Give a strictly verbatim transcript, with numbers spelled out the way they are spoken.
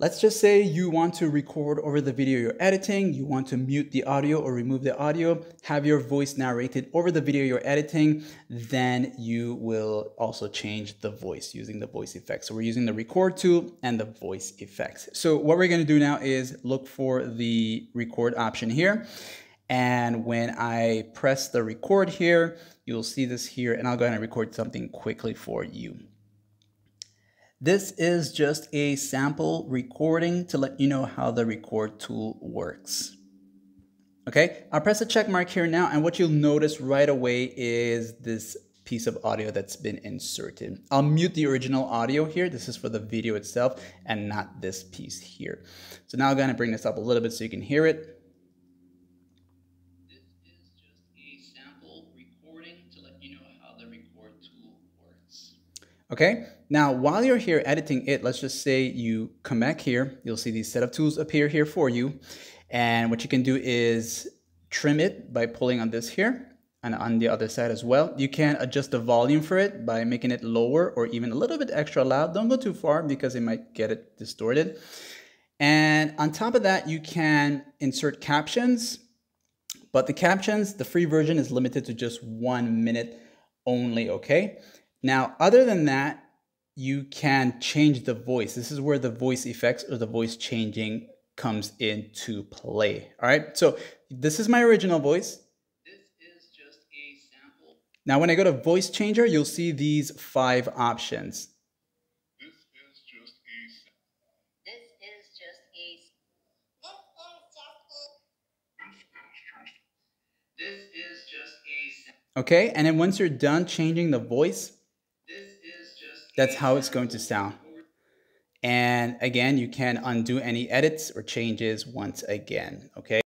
Let's just say you want to record over the video you're editing, you want to mute the audio or remove the audio, have your voice narrated over the video you're editing, then you will also change the voice using the voice effects. So we're using the record tool and the voice effects. So what we're gonna do now is look for the record option here. And when I press the record here, you'll see this here, and I'll go ahead and record something quickly for you. This is just a sample recording to let you know how the record tool works. Okay, I'll press the check mark here now, and what you'll notice right away is this piece of audio that's been inserted. I'll mute the original audio here. This is for the video itself and not this piece here. So now I'm going to bring this up a little bit so you can hear it. This is just a sample recording to let you know how the record tool works. Okay. Now, while you're here editing it, let's just say you come back here, you'll see these setup tools appear here for you. And what you can do is trim it by pulling on this here and on the other side as well. You can adjust the volume for it by making it lower or even a little bit extra loud. Don't go too far because it might get it distorted. And on top of that, you can insert captions, but the captions, the free version is limited to just one minute only, okay? Now, other than that, you can change the voice. This is where the voice effects or the voice changing comes into play. All right, so this is my original voice. This is just a sample. Now, when I go to voice changer, you'll see these five options. This is just a sample. This is just a This is just a sample. Okay, and then once you're done changing the voice, that's how it's going to sound. And again, you can undo any edits or changes once again, okay?